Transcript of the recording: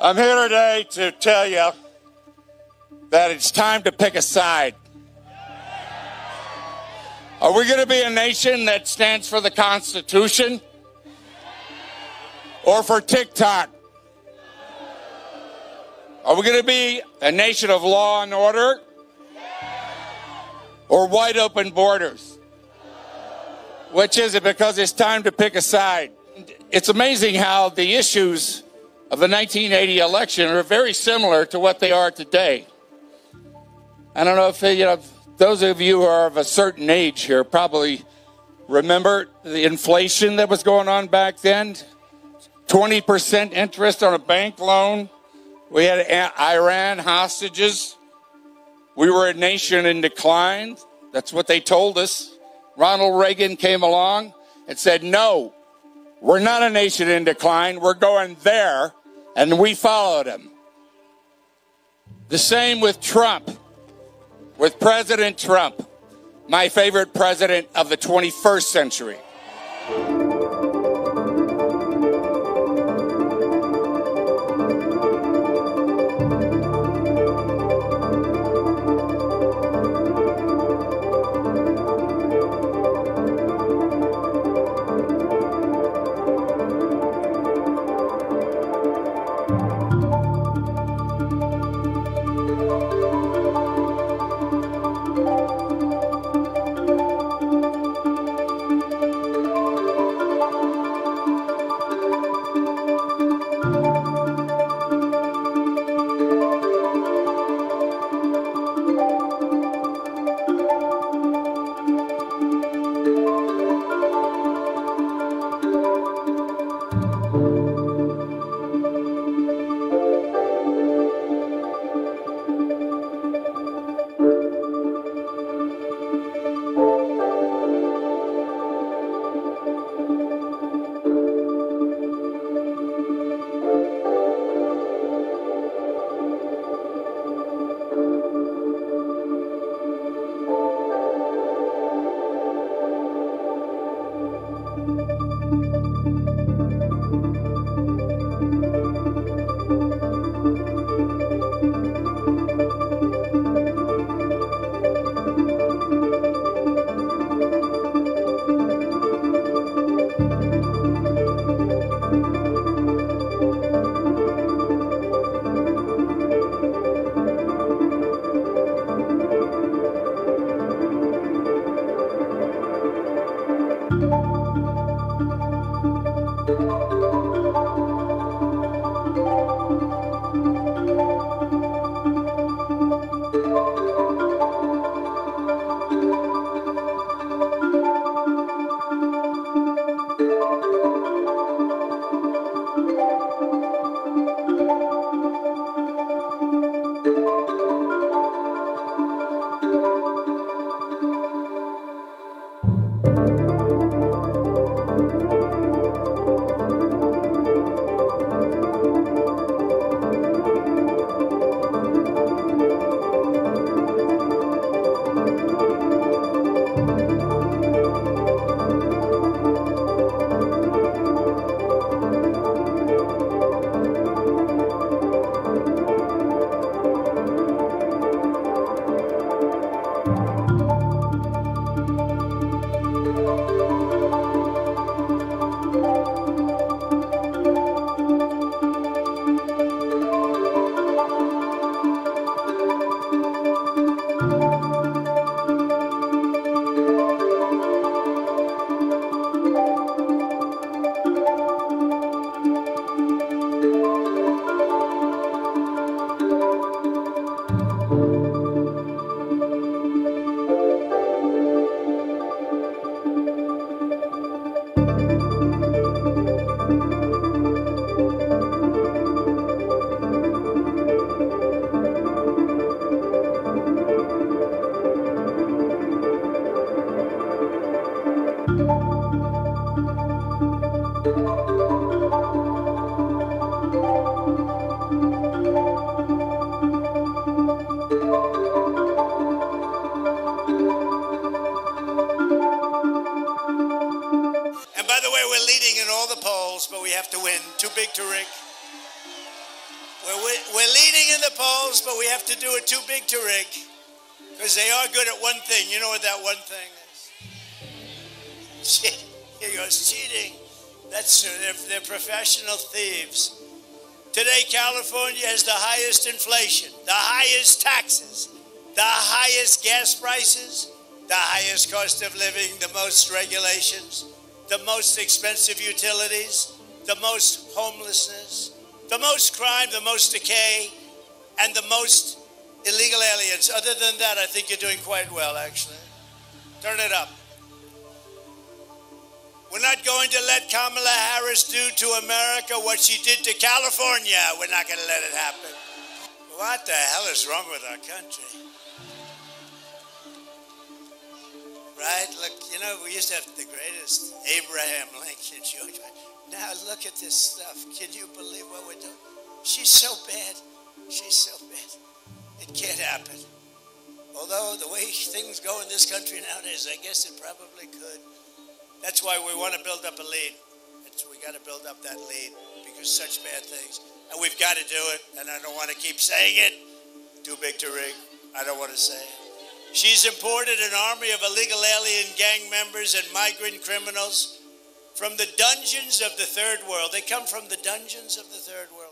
I'm here today to tell you that it's time to pick a side. Are we going to be a nation that stands for the Constitution or for TikTok? Are we going to be a nation of law and order or wide open borders? Which is it? Because it's time to pick a side. It's amazing how the issues of the 1980 election are very similar to what they are today. I don't know if those of you who are of a certain age here probably remember the inflation that was going on back then. 20% interest on a bank loan. We had Iran hostages. We were a nation in decline. That's what they told us. Ronald Reagan came along and said, no, we're not a nation in decline. We're going there. And we followed him. The same with Trump, with President Trump, my favorite president of the 21st century. We're leading in the polls, but we have to do it too big to rig, because they are good at one thing. You know what that one thing is? Here goes cheating. That's true. They're professional thieves. Today, California has the highest inflation, the highest taxes, the highest gas prices, the highest cost of living, the most regulations, the most expensive utilities, the most homelessness, the most crime, the most decay, and the most illegal aliens. Other than that, I think you're doing quite well, actually. Turn it up. We're not going to let Kamala Harris do to America what she did to California. We're not going to let it happen. What the hell is wrong with our country? Right? Look, you know, we used to have the greatest Abraham Lincoln. Now look at this stuff. Can you believe what we're doing? She's so bad. She's so bad. It can't happen. Although the way things go in this country nowadays, I guess it probably could. That's why we want to build up a lead. We got to build up that lead, because such bad things. And we've got to do it. And I don't want to keep saying it. Too big to rig. I don't want to say it. She's imported an army of illegal alien gang members and migrant criminals from the dungeons of the third world. They come from the dungeons of the third world.